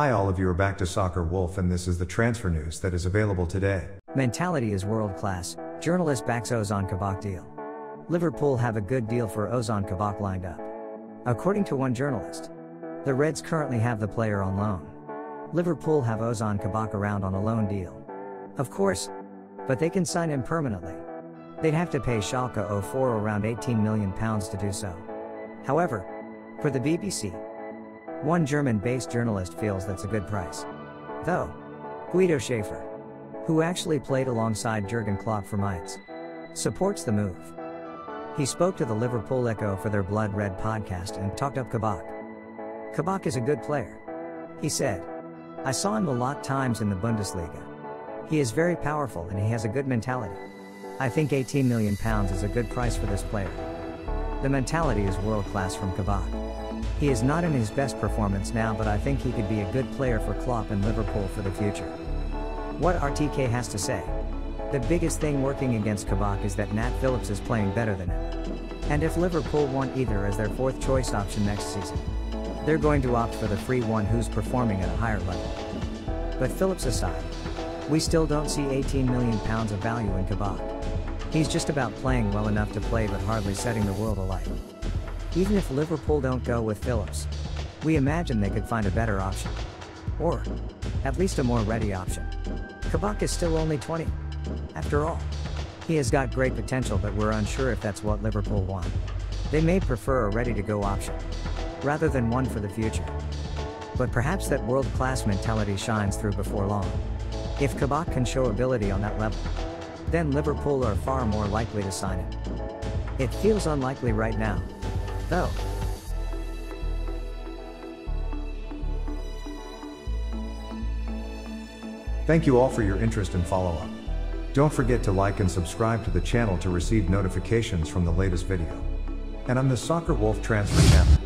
Hi all of you, are back to Soccer Wolf, and this is the transfer news that is available today. Mentality is world class, journalist backs Ozan Kabak deal. Liverpool have a good deal for Ozan Kabak lined up. According to one journalist, the Reds currently have the player on loan. Liverpool have Ozan Kabak around on a loan deal, of course, but they can sign him permanently. They'd have to pay Schalke 04 around £18 million to do so. However, for the BBC, one German-based journalist feels that's a good price. Though, Guido Schaefer, who actually played alongside Jurgen Klopp for Mainz, supports the move. He spoke to the Liverpool Echo for their Blood Red podcast and talked up Kabak. Kabak is a good player, he said. I saw him a lot times in the Bundesliga. He is very powerful and he has a good mentality. I think £18 million is a good price for this player. The mentality is world-class from Kabak. He is not in his best performance now, but I think he could be a good player for Klopp and Liverpool for the future. What RTK has to say. The biggest thing working against Kabak is that Nat Phillips is playing better than him. And if Liverpool want either as their fourth choice option next season, they're going to opt for the free one who's performing at a higher level. But Phillips aside, we still don't see £18 million of value in Kabak. He's just about playing well enough to play but hardly setting the world alight. Even if Liverpool don't go with Phillips, we imagine they could find a better option. Or, at least a more ready option. Kabak is still only 20. After all, he has got great potential, but we're unsure if that's what Liverpool want. They may prefer a ready-to-go option, rather than one for the future. But perhaps that world-class mentality shines through before long. If Kabak can show ability on that level, then Liverpool are far more likely to sign him. It feels unlikely right now, though. Thank you all for your interest and follow-up. Don't forget to like and subscribe to the channel to receive notifications from the latest video. And I'm the Soccer Wolf Transfer Channel.